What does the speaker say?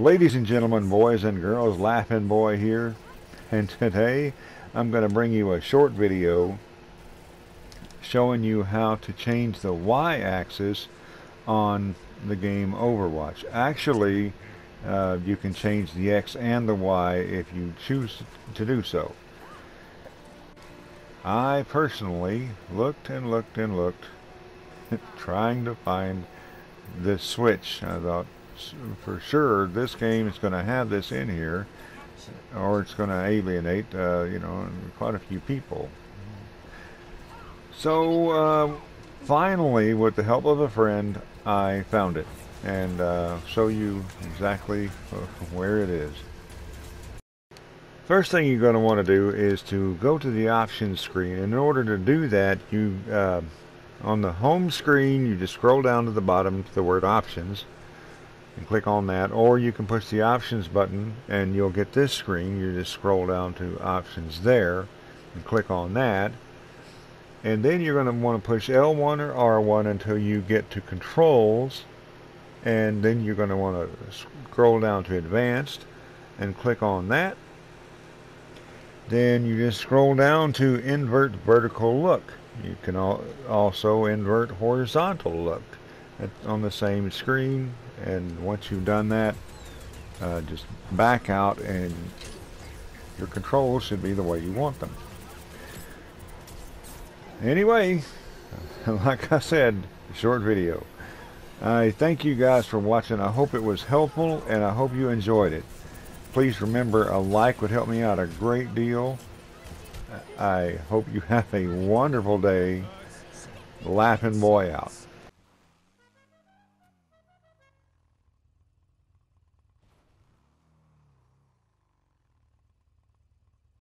Ladies and gentlemen, boys and girls, Laughing Boy here, and today I'm going to bring you a short video showing you how to change the y-axis on the game Overwatch. Actually, you can change the x and the y if you choose to do so. I personally looked and looked and looked, trying to find this switch. I thought, for sure this game is going to have this in here, or it's going to alienate you know, quite a few people. So finally, with the help of a friend, I found it, and show you exactly where it is. First thing you're going to want to do is to go to the options screen. In order to do that, you on the home screen, you just scroll down to the bottom to the word options and click on that, or you can push the options button and you'll get this screen. You just scroll down to options there and click on that, and then you're going to want to push L1 or R1 until you get to controls, and then you're going to want to scroll down to advanced and click on that. Then you just scroll down to invert vertical look. You can also invert horizontal look on the same screen, and once you've done that, just back out and your controls should be the way you want them. Anyway, like I said, short video. I thank you guys for watching. I hope it was helpful and I hope you enjoyed it. Please remember, a like would help me out a great deal. I hope you have a wonderful day. Laughing Boy out.